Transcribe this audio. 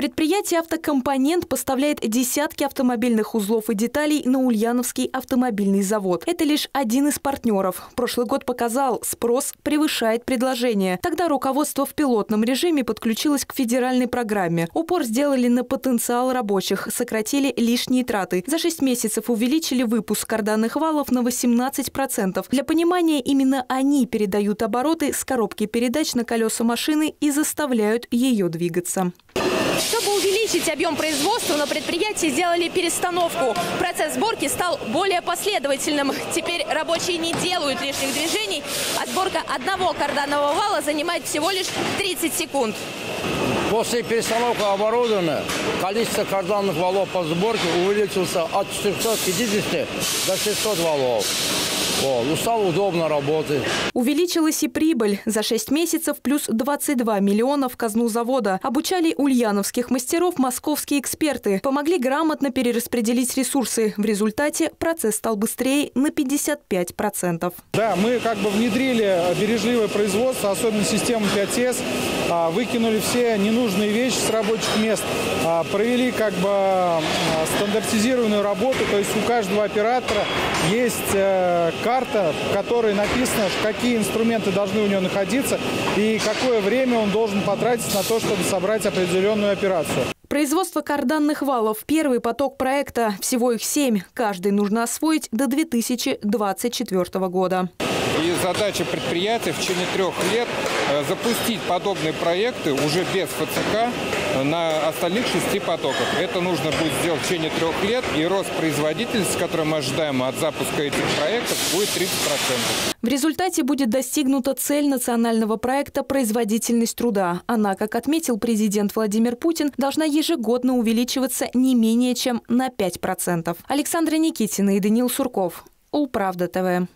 Предприятие «Автокомпонент» поставляет десятки автомобильных узлов и деталей на Ульяновский автомобильный завод. Это лишь один из партнеров. Прошлый год показал, спрос превышает предложение. Тогда руководство в пилотном режиме подключилось к федеральной программе. Упор сделали на потенциал рабочих, сократили лишние траты. За 6 месяцев увеличили выпуск карданных валов на 18%. Для понимания, именно они передают обороты с коробки передач на колеса машины и заставляют ее двигаться. Чтобы увеличить объем производства, на предприятии сделали перестановку. Процесс сборки стал более последовательным. Теперь рабочие не делают лишних движений, а сборка одного карданного вала занимает всего лишь 30 секунд. После перестановки оборудования количество карданных валов по сборке увеличилось от 450 до 600 валов. Стало удобно работать. Увеличилась и прибыль. За 6 месяцев плюс 22 миллиона в казну завода. Обучали ульяновских мастеров московские эксперты. Помогли грамотно перераспределить ресурсы. В результате процесс стал быстрее на 55%. Да, мы внедрили бережливое производство, особенно систему 5С. Выкинули все ненужные вещи с рабочих мест. Провели стандартизированную работу. То есть у каждого оператора есть карта, в которой написано, какие инструменты должны у него находиться и какое время он должен потратить на то, чтобы собрать определенную операцию. Производство карданных валов – первый поток проекта. Всего их 7. Каждый нужно освоить до 2024 года. И задача предприятия в течение 3 лет запустить подобные проекты уже без ФЦК на остальных 6 потоках. Это нужно будет сделать в течение 3 лет, и рост производительности, который мы ожидаем от запуска этих проектов, будет 30%. В результате будет достигнута цель национального проекта «Производительность труда». Она, как отметил президент Владимир Путин, должна ежегодно увеличиваться не менее чем на 5%. Александра Никитина и Даниил Сурков. УлПравда ТВ.